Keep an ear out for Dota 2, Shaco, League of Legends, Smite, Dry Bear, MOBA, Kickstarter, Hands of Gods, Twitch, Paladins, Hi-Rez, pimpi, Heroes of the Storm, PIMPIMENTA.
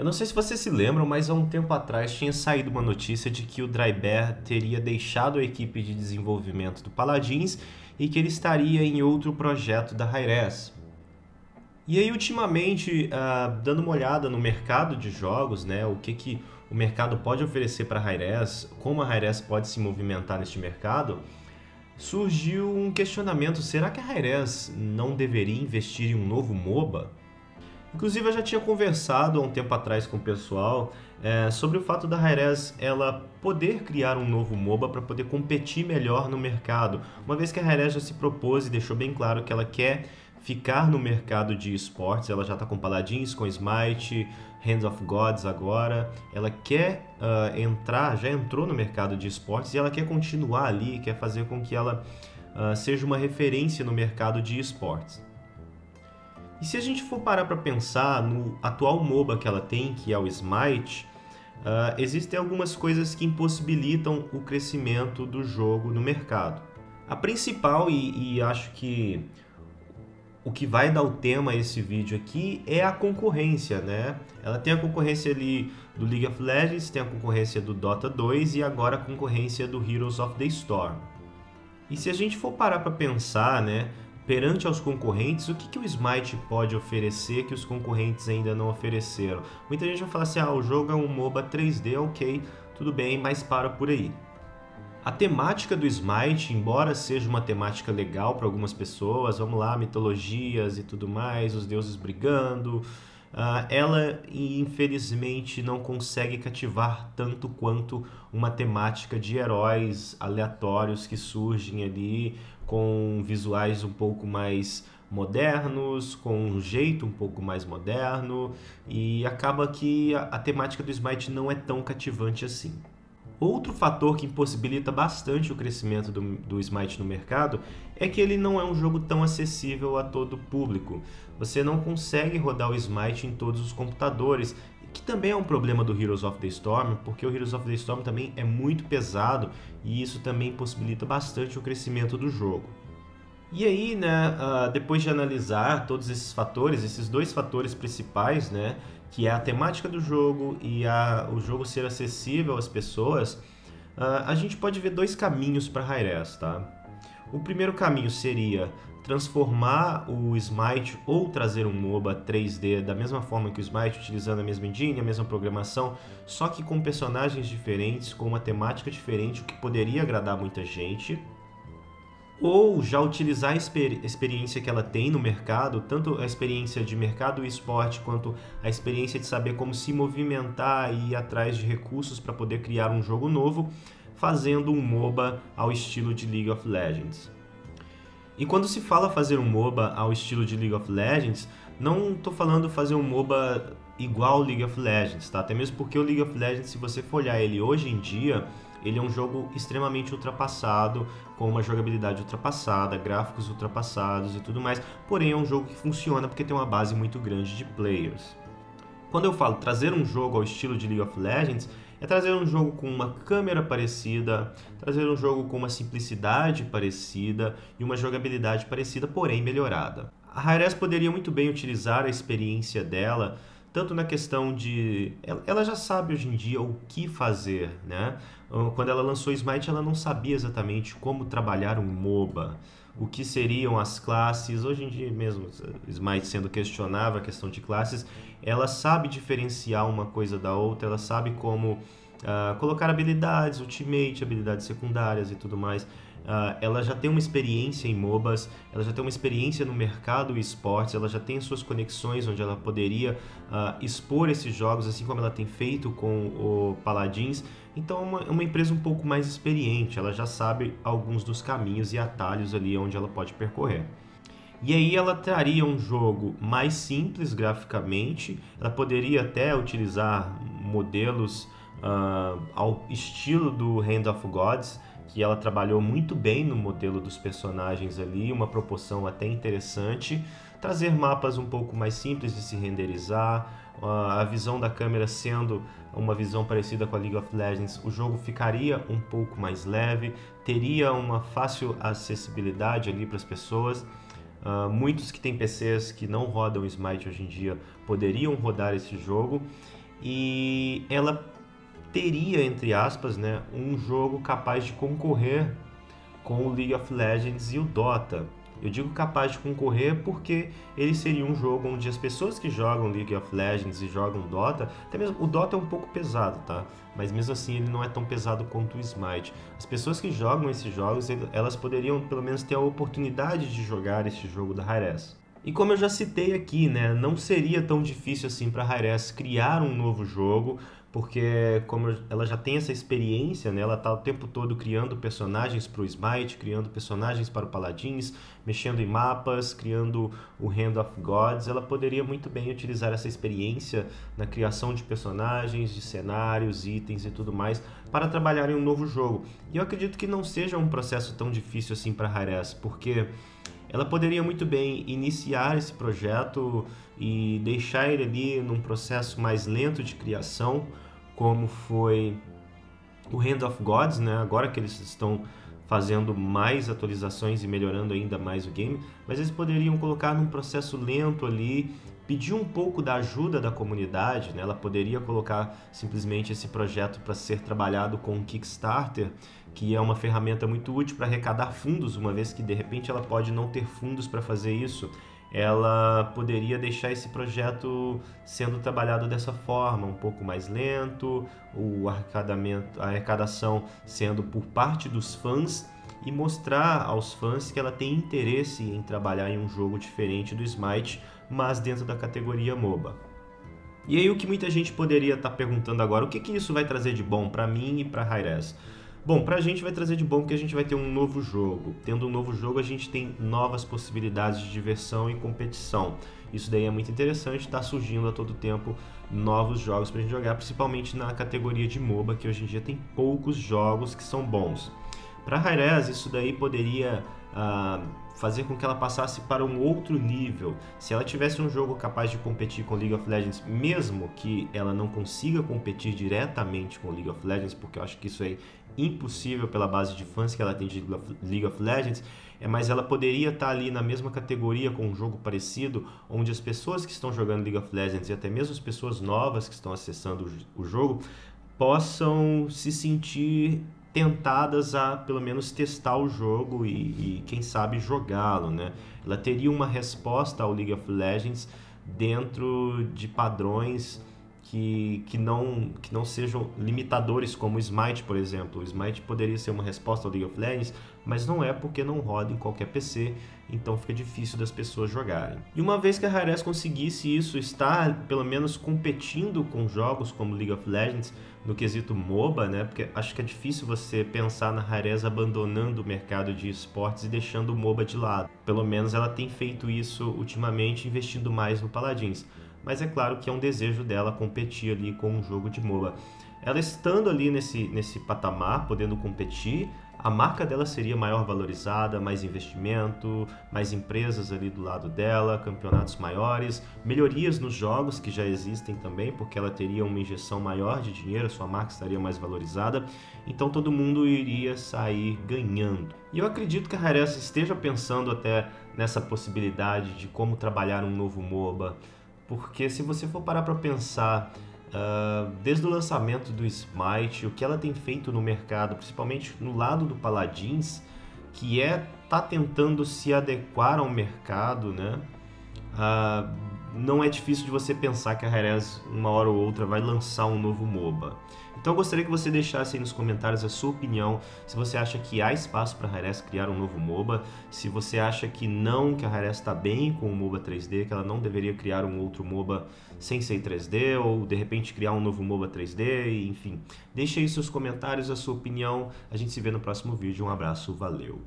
Eu não sei se vocês se lembram, mas há um tempo atrás tinha saído uma notícia de que o Dry Bear teria deixado a equipe de desenvolvimento do Paladins e que ele estaria em outro projeto da Hi-Rez. E aí, ultimamente, dando uma olhada no mercado de jogos, né, o que, que o mercado pode oferecer para a Hi-Rez, como a Hi-Rez pode se movimentar neste mercado, surgiu um questionamento: será que a Hi-Rez não deveria investir em um novo MOBA? Inclusive, eu já tinha conversado há um tempo atrás com o pessoal sobre o fato da Hi-Rez ela poder criar um novo MOBA para poder competir melhor no mercado, uma vez que a Hi-Rez já se propôs e deixou bem claro que ela quer ficar no mercado de esportes. Ela já está com Paladins, com Smite, Hands of Gods agora. Ela quer já entrou no mercado de esportes e ela quer continuar ali, quer fazer com que ela seja uma referência no mercado de esportes. E se a gente for parar para pensar no atual MOBA que ela tem, que é o Smite, existem algumas coisas que impossibilitam o crescimento do jogo no mercado. A principal, e acho que o que vai dar o tema a esse vídeo aqui, é a concorrência, né? Ela tem a concorrência ali do League of Legends, tem a concorrência do Dota 2 e agora a concorrência do Heroes of the Storm. E se a gente for parar para pensar, né, perante aos concorrentes, o que, que o Smite pode oferecer que os concorrentes ainda não ofereceram? Muita gente vai falar assim: ah, o jogo é um MOBA 3D, ok, tudo bem, mas para por aí. A temática do Smite, embora seja uma temática legal para algumas pessoas, vamos lá, mitologias e tudo mais, os deuses brigando, ela infelizmente não consegue cativar tanto quanto uma temática de heróis aleatórios que surgem ali, com visuais um pouco mais modernos, com um jeito um pouco mais moderno, e acaba que a temática do Smite não é tão cativante assim. Outro fator que impossibilita bastante o crescimento do Smite no mercado é que ele não é um jogo tão acessível a todo público. Você não consegue rodar o Smite em todos os computadores, que também é um problema do Heroes of the Storm, porque o Heroes of the Storm também é muito pesado e isso também impossibilita bastante o crescimento do jogo. E aí, né, depois de analisar todos esses fatores, esses dois fatores principais, né, que é a temática do jogo e o jogo ser acessível às pessoas, a gente pode ver dois caminhos para a Hi-Rez, tá? O primeiro caminho seria transformar o Smite ou trazer um MOBA 3D da mesma forma que o Smite, utilizando a mesma engine, a mesma programação, só que com personagens diferentes, com uma temática diferente, o que poderia agradar muita gente. Ou já utilizar a experiência que ela tem no mercado, tanto a experiência de mercado e esporte, quanto a experiência de saber como se movimentar e ir atrás de recursos para poder criar um jogo novo, fazendo um MOBA ao estilo de League of Legends. E quando se fala fazer um MOBA ao estilo de League of Legends, não estou falando fazer um MOBA igual ao League of Legends, tá? Até mesmo porque o League of Legends, se você for olhar ele hoje em dia, ele é um jogo extremamente ultrapassado, com uma jogabilidade ultrapassada, gráficos ultrapassados e tudo mais, porém é um jogo que funciona porque tem uma base muito grande de players. Quando eu falo trazer um jogo ao estilo de League of Legends, é trazer um jogo com uma câmera parecida, trazer um jogo com uma simplicidade parecida e uma jogabilidade parecida, porém melhorada. A Hi-Rez poderia muito bem utilizar a experiência dela, tanto na questão de... ela já sabe hoje em dia o que fazer, né? Quando ela lançou Smite, ela não sabia exatamente como trabalhar um MOBA, o que seriam as classes. Hoje em dia mesmo, Smite sendo questionável a questão de classes, ela sabe diferenciar uma coisa da outra, ela sabe como colocar habilidades, ultimate, habilidades secundárias e tudo mais. Ela já tem uma experiência em MOBAs, ela já tem uma experiência no mercado e esportes, ela já tem as suas conexões onde ela poderia expor esses jogos, assim como ela tem feito com o Paladins. Então é uma empresa um pouco mais experiente, ela já sabe alguns dos caminhos e atalhos ali onde ela pode percorrer. E aí ela traria um jogo mais simples graficamente, ela poderia até utilizar modelos ao estilo do Hands of Gods, que ela trabalhou muito bem no modelo dos personagens ali, uma proporção até interessante, trazer mapas um pouco mais simples de se renderizar, a visão da câmera sendo uma visão parecida com a League of Legends, o jogo ficaria um pouco mais leve, teria uma fácil acessibilidade ali para as pessoas. Muitos que têm PCs que não rodam Smite hoje em dia poderiam rodar esse jogo. e ela teria, entre aspas, né, um jogo capaz de concorrer com o League of Legends e o Dota. Eu digo capaz de concorrer porque ele seria um jogo onde as pessoas que jogam League of Legends e jogam Dota, até mesmo o Dota é um pouco pesado, tá? Mas mesmo assim ele não é tão pesado quanto o Smite. As pessoas que jogam esses jogos, elas poderiam pelo menos ter a oportunidade de jogar esse jogo da Hi-Rez. E como eu já citei aqui, né, não seria tão difícil assim para a Hi-Rez criar um novo jogo, porque como ela já tem essa experiência, né, ela está o tempo todo criando personagens para o Smite, criando personagens para o Paladins, mexendo em mapas, criando o Hands of Gods, ela poderia muito bem utilizar essa experiência na criação de personagens, de cenários, itens e tudo mais, para trabalhar em um novo jogo. E eu acredito que não seja um processo tão difícil assim para a Hi-Rez, porque ela poderia muito bem iniciar esse projeto e deixar ele ali num processo mais lento de criação, como foi o Hands of Gods, né? Agora que eles estão fazendo mais atualizações e melhorando ainda mais o game, mas eles poderiam colocar num processo lento ali, pedir um pouco da ajuda da comunidade, né? Ela poderia colocar simplesmente esse projeto para ser trabalhado com o Kickstarter, que é uma ferramenta muito útil para arrecadar fundos, uma vez que de repente ela pode não ter fundos para fazer isso. Ela poderia deixar esse projeto sendo trabalhado dessa forma, um pouco mais lento, a arrecadação sendo por parte dos fãs, e mostrar aos fãs que ela tem interesse em trabalhar em um jogo diferente do Smite, mas dentro da categoria MOBA. E aí o que muita gente poderia estar perguntando agora, o que que isso vai trazer de bom para mim e para a Hi-Rez? Bom, pra gente vai trazer de bom que a gente vai ter um novo jogo. Tendo um novo jogo, a gente tem novas possibilidades de diversão e competição. Isso daí é muito interessante, tá surgindo a todo tempo novos jogos pra gente jogar, principalmente na categoria de MOBA, que hoje em dia tem poucos jogos que são bons. Pra Hi-Rez, isso daí poderia fazer com que ela passasse para um outro nível. Se ela tivesse um jogo capaz de competir com League of Legends, mesmo que ela não consiga competir diretamente com League of Legends, porque eu acho que isso é impossível pela base de fãs que ela tem de League of Legends, mas ela poderia estar ali na mesma categoria com um jogo parecido, onde as pessoas que estão jogando League of Legends e até mesmo as pessoas novas que estão acessando o jogo possam se sentir tentadas a, pelo menos, testar o jogo e quem sabe, jogá-lo, né? Ela teria uma resposta ao League of Legends dentro de padrões que não sejam limitadores, como o Smite, por exemplo. O Smite poderia ser uma resposta ao League of Legends, mas não é, porque não roda em qualquer PC, então fica difícil das pessoas jogarem. E uma vez que a Hi-Rez conseguisse isso, estar pelo menos competindo com jogos como League of Legends no quesito MOBA, né? Porque acho que é difícil você pensar na Hi-Rez abandonando o mercado de esportes e deixando o MOBA de lado. Pelo menos ela tem feito isso ultimamente, investindo mais no Paladins. Mas é claro que é um desejo dela competir ali com um jogo de MOBA. Ela estando ali nesse patamar, podendo competir, a marca dela seria maior valorizada, mais investimento, mais empresas ali do lado dela, campeonatos maiores, melhorias nos jogos que já existem também, porque ela teria uma injeção maior de dinheiro, sua marca estaria mais valorizada, então todo mundo iria sair ganhando. E eu acredito que a Hi-Rez esteja pensando até nessa possibilidade de como trabalhar um novo MOBA, porque se você for parar para pensar, desde o lançamento do Smite, o que ela tem feito no mercado, principalmente no lado do Paladins, que tá tentando se adequar ao mercado, né? Não é difícil de você pensar que a Hi-Rez, uma hora ou outra, vai lançar um novo MOBA. Então eu gostaria que você deixasse aí nos comentários a sua opinião, se você acha que há espaço para a Hi-Rez criar um novo MOBA, se você acha que não, que a Hi-Rez está bem com o MOBA 3D, que ela não deveria criar um outro MOBA sem ser 3D, ou de repente criar um novo MOBA 3D, enfim. Deixa aí seus comentários, a sua opinião, a gente se vê no próximo vídeo, um abraço, valeu!